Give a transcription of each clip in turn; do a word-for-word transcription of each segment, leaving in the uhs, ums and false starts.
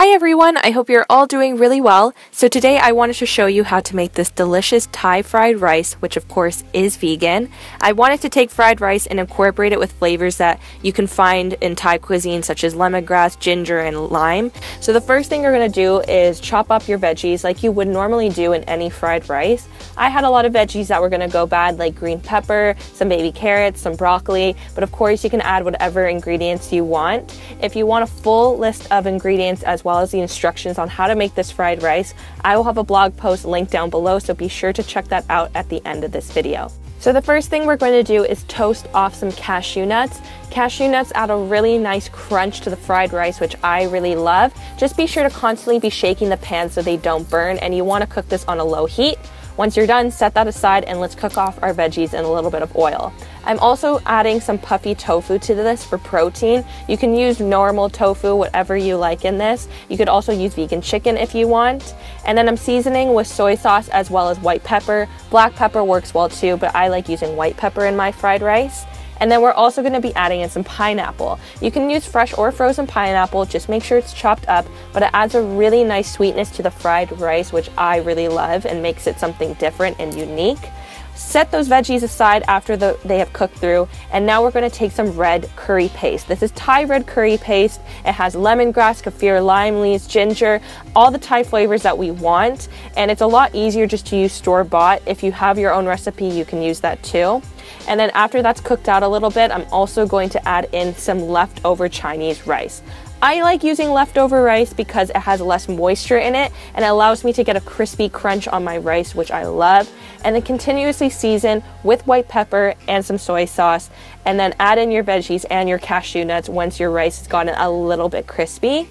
Hi everyone, I hope you're all doing really well. So today I wanted to show you how to make this delicious Thai fried rice, which of course is vegan. I wanted to take fried rice and incorporate it with flavors that you can find in Thai cuisine, such as lemongrass, ginger, and lime. So the first thing you're going to do is chop up your veggies like you would normally do in any fried rice. I had a lot of veggies that were going to go bad, like green pepper, some baby carrots, some broccoli, but of course you can add whatever ingredients you want. If you want a full list of ingredients as well as the instructions on how to make this fried rice, I will have a blog post linked down below, so be sure to check that out at the end of this video. So the first thing we're going to do is toast off some cashew nuts. Cashew nuts add a really nice crunch to the fried rice, which I really love. Just be sure to constantly be shaking the pan so they don't burn, and you want to cook this on a low heat. Once you're done, set that aside and let's cook off our veggies in a little bit of oil. I'm also adding some puffy tofu to this for protein. You can use normal tofu, whatever you like in this. You could also use vegan chicken if you want. And then I'm seasoning with soy sauce as well as white pepper. Black pepper works well too, but I like using white pepper in my fried rice. And then we're also going to be adding in some pineapple. You can use fresh or frozen pineapple, just make sure it's chopped up, but it adds a really nice sweetness to the fried rice, which I really love and makes it something different and unique. Set those veggies aside after the, they have cooked through, and now we're going to take some red curry paste. This is Thai red curry paste. It has lemongrass, kaffir, lime leaves, ginger, all the Thai flavors that we want, and it's a lot easier just to use store-bought. If you have your own recipe, you can use that too. And then after that's cooked out a little bit, I'm also going to add in some leftover Chinese rice. I like using leftover rice because it has less moisture in it and it allows me to get a crispy crunch on my rice, which I love. And then continuously season with white pepper and some soy sauce, and then add in your veggies and your cashew nuts once your rice has gotten a little bit crispy.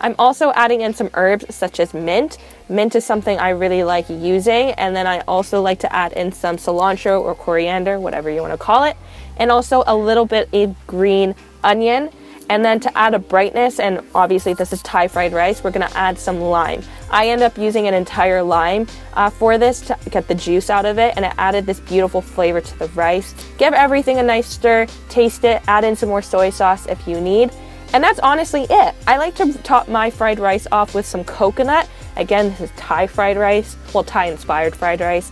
I'm also adding in some herbs such as mint. Mint is something I really like using, and then I also like to add in some cilantro or coriander, whatever you want to call it, and also a little bit of green onion. And then to add a brightness, and obviously this is Thai fried rice, we're going to add some lime. I end up using an entire lime uh, for this to get the juice out of it, and it added this beautiful flavor to the rice. Give everything a nice stir, taste it, add in some more soy sauce if you need. And that's honestly it. I like to top my fried rice off with some coconut. Again, this is Thai fried rice, well, Thai inspired fried rice.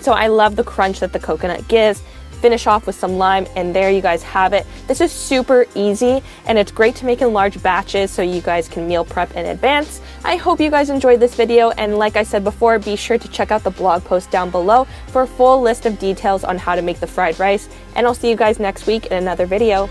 So I love the crunch that the coconut gives. Finish off with some lime, and there you guys have it. This is super easy, and it's great to make in large batches so you guys can meal prep in advance. I hope you guys enjoyed this video, and like I said before, be sure to check out the blog post down below for a full list of details on how to make the fried rice, and I'll see you guys next week in another video.